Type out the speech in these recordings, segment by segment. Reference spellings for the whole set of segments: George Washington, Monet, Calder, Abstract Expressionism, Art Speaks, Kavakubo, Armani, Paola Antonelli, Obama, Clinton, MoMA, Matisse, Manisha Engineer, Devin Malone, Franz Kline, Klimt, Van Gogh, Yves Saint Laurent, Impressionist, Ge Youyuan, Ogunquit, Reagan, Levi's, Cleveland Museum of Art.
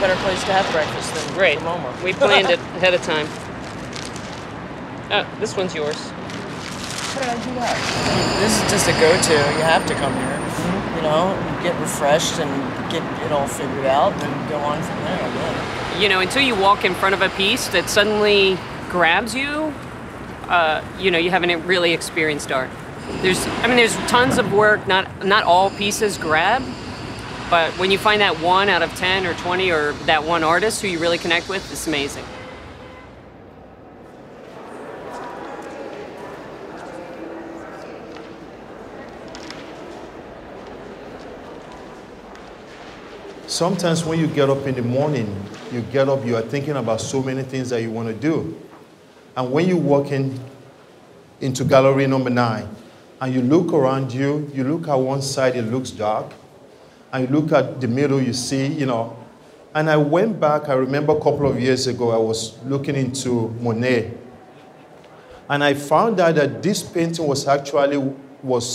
better place to have breakfast than the MoMA. We planned it ahead of time. Oh, this one's yours. How did I do that? This is just a go-to. You have to come here, you know, get refreshed and get it all figured out and go on from there. Yeah. You know, until you walk in front of a piece that suddenly grabs you, you know, you haven't really experienced art. There's tons of work, not all pieces grab, but when you find that one out of 10 or 20 or that one artist who you really connect with, it's amazing. Sometimes when you get up in the morning, you get up, you are thinking about so many things that you want to do. And when you walk into gallery number 9, and you look around you, you look at one side, it looks dark. And you look at the middle, you see, you know. And I went back, I remember a couple of years ago, I was looking into Monet. And I found out that this painting was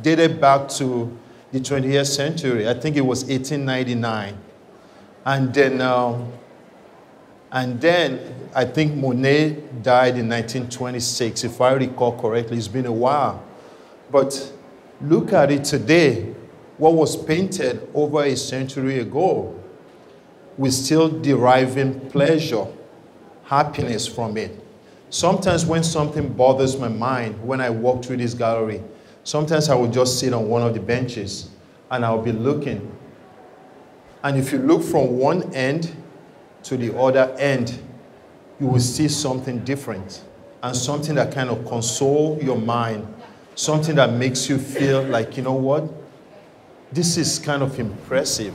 dated back to the 20th century. I think it was 1899. And then I think Monet died in 1926, if I recall correctly. It's been a while. But look at it today. What was painted over a century ago, we're still deriving pleasure, happiness from it. Sometimes when something bothers my mind, when I walk through this gallery, sometimes I will just sit on one of the benches and I'll be looking. And if you look from one end to the other end, you will see something different and something that kind of consoles your mind, something that makes you feel like, you know what? This is kind of impressive.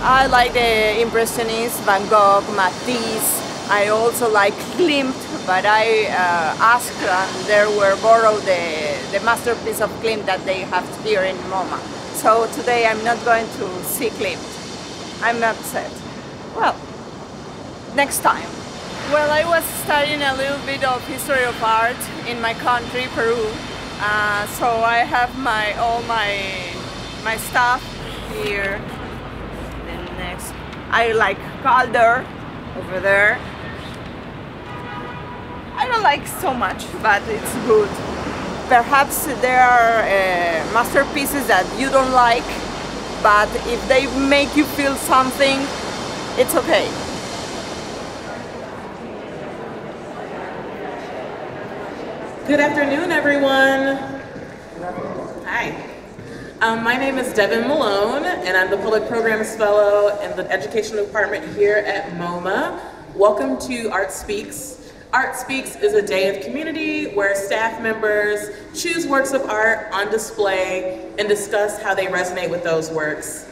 I like the Impressionists, Van Gogh, Matisse. I also like Klimt, but I asked and they were borrowed the masterpiece of Klimt that they have here in MoMA. So today I'm not going to see Klimt. I'm upset. Well, next time. Well, I was studying a little bit of history of art in my country, Peru. So I have all my stuff here. The next, I like Calder over there. I don't like so much, but it's good. Perhaps there are masterpieces that you don't like, but if they make you feel something, it's okay. Good afternoon, everyone. Hi. My name is Devin Malone, and I'm the Public Programs Fellow in the Education Department here at MoMA. Welcome to Art Speaks. Art Speaks is a day of community where staff members choose works of art on display and discuss how they resonate with those works.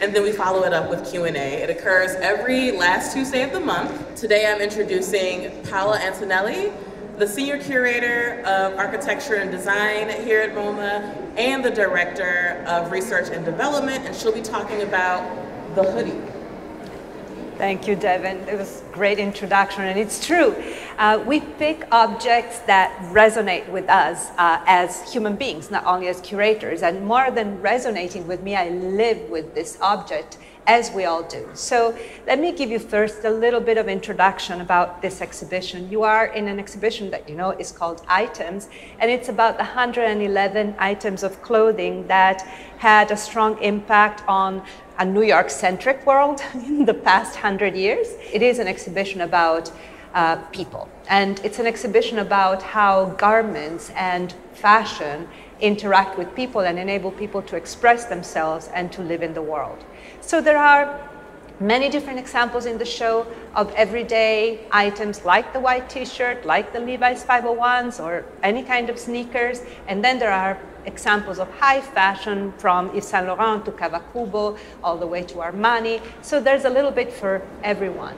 And then we follow it up with Q&A. It occurs every last Tuesday of the month. Today I'm introducing Paola Antonelli, the Senior Curator of Architecture and Design here at MoMA and the Director of Research and Development, and she'll be talking about the hoodie. Thank you, Devin. It was a great introduction, and it's true. We pick objects that resonate with us as human beings, not only as curators, and more than resonating with me, I live with this object, as we all do. So let me give you first a little bit of introduction about this exhibition. You are in an exhibition that you know is called Items, and it's about 111 items of clothing that had a strong impact on a New York-centric world in the past 100 years. It is an exhibition about people, and it's an exhibition about how garments and fashion interact with people and enable people to express themselves and to live in the world. So there are many different examples in the show of everyday items like the white t-shirt, like the Levi's 501s or any kind of sneakers. And then there are examples of high fashion from Yves Saint Laurent to Kavakubo, all the way to Armani. So there's a little bit for everyone.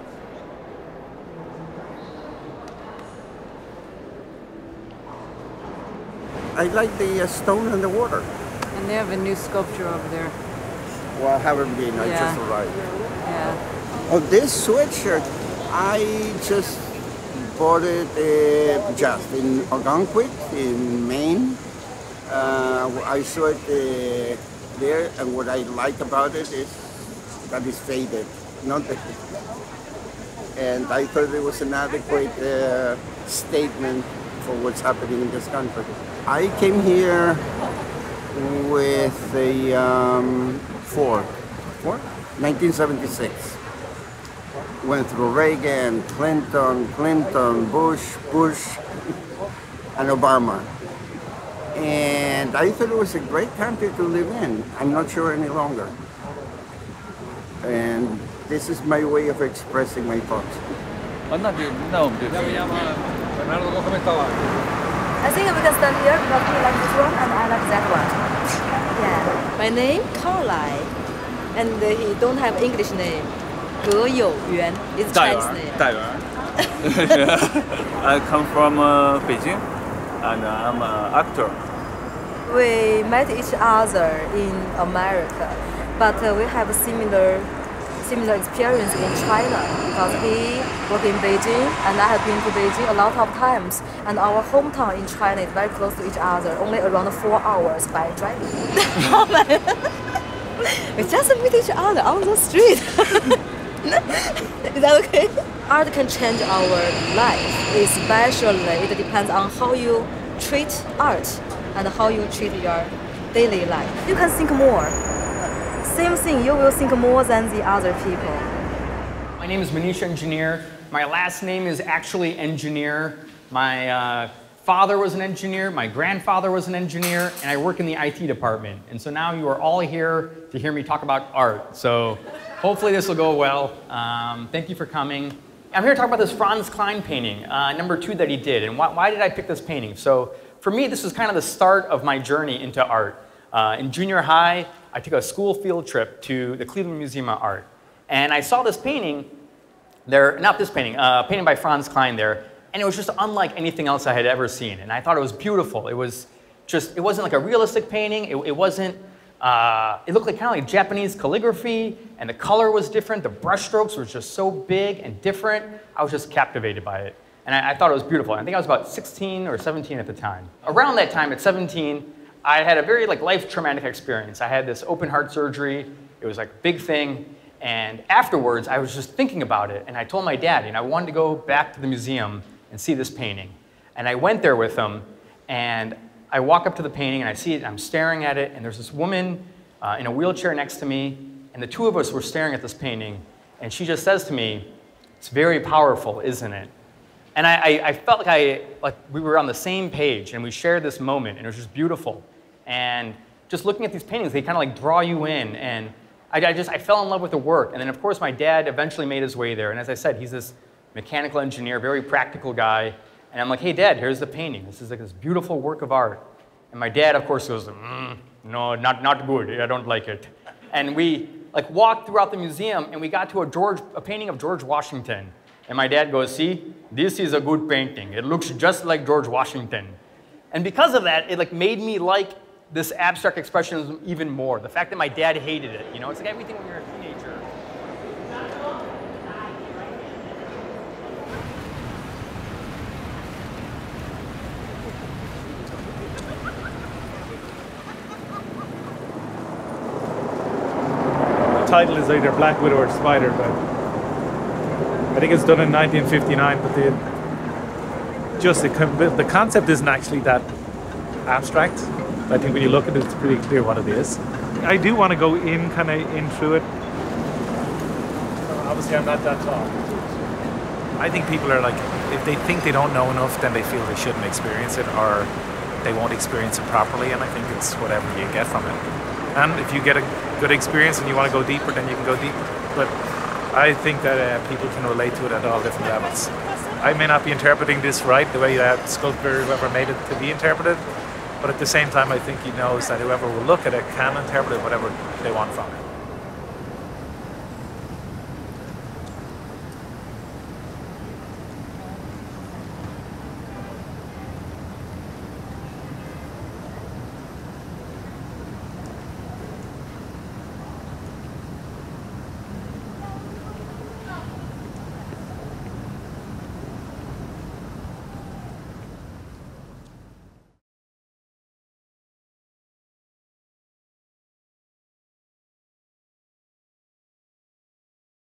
I like the stone and the water. And they have a new sculpture over there. Well, I haven't been, I just arrived. Yeah. Oh, this sweatshirt, I just exported just in Ogunquit, in Maine. I saw it there, and what I like about it is that it's faded, not that. And I thought it was an adequate statement for what's happening in this country. I came here with a 1976. Went through Reagan, Clinton, Bush, and Obama. And I thought it was a great country to live in. I'm not sure any longer. And this is my way of expressing my thoughts. I think because the year because we like this one and I like that one. Yeah. My name Paola, and he don't have English name. Ge Youyuan is Chinese name. I come from Beijing, and I'm an actor. We met each other in America, but we have a similar experience in China, because he worked in Beijing and I have been to Beijing a lot of times, and our hometown in China is very close to each other, only around 4 hours by driving. We just meet each other on the street. Is that okay? Art can change our life, especially it depends on how you treat art and how you treat your daily life. You can think more. Same thing, you will think more than the other people. My name is Manisha Engineer. My last name is actually Engineer. My father was an engineer, my grandfather was an engineer, and I work in the IT department. And so now you are all here to hear me talk about art. So hopefully this will go well. Thank you for coming. I'm here to talk about this Franz Kline painting, number 2 that he did. And why did I pick this painting? So for me, this was kind of the start of my journey into art. In junior high, I took a school field trip to the Cleveland Museum of Art. And I saw this painting there, not this painting, a painting by Franz Kline there. And it was just unlike anything else I had ever seen. And I thought it was beautiful. It was just, it wasn't like a realistic painting. It wasn't, it looked like kind of like Japanese calligraphy. And the color was different. The brushstrokes were just so big and different. I was just captivated by it. And I thought it was beautiful. I think I was about 16 or 17 at the time. Around that time, at 17, I had a very life traumatic experience. I had this open heart surgery. It was like a big thing. And afterwards, I was just thinking about it. And I told my dad, I wanted to go back to the museum and see this painting. And I went there with him. And I walk up to the painting, and I see it, and I'm staring at it. And there's this woman in a wheelchair next to me. And the two of us were staring at this painting. And she just says to me, "It's very powerful, isn't it?" And I felt like, we were on the same page, and we shared this moment. And it was just beautiful. And just looking at these paintings, they kind of draw you in. And I fell in love with the work. And then, of course, my dad eventually made his way there. And as I said, he's this mechanical engineer, very practical guy. And I'm like, "Hey, Dad, here's the painting. This is like this beautiful work of art." And my dad, of course, goes, "No, not good. I don't like it." And we walked throughout the museum, and we got to a painting of George Washington. And my dad goes, "See, this is a good painting. It looks just like George Washington." And because of that, it made me like this abstract expressionism even more. The fact that my dad hated it, it's like everything when you're a teenager. The title is either Black Widow or Spider, but I think it's done in 1959. But the concept isn't actually that abstract. I think when you look at it, it's pretty clear what it is. I do want to go in, through it. Obviously, I'm not that tall. I think people are if they think they don't know enough, then they feel they shouldn't experience it, or they won't experience it properly, and I think it's whatever you get from it. And if you get a good experience and you want to go deeper, then you can go deeper. But I think that people can relate to it at all different levels. I may not be interpreting this right, the way that sculptor, whoever made it, to be interpreted. But at the same time, I think he knows that whoever will look at it can interpret it whatever they want from it.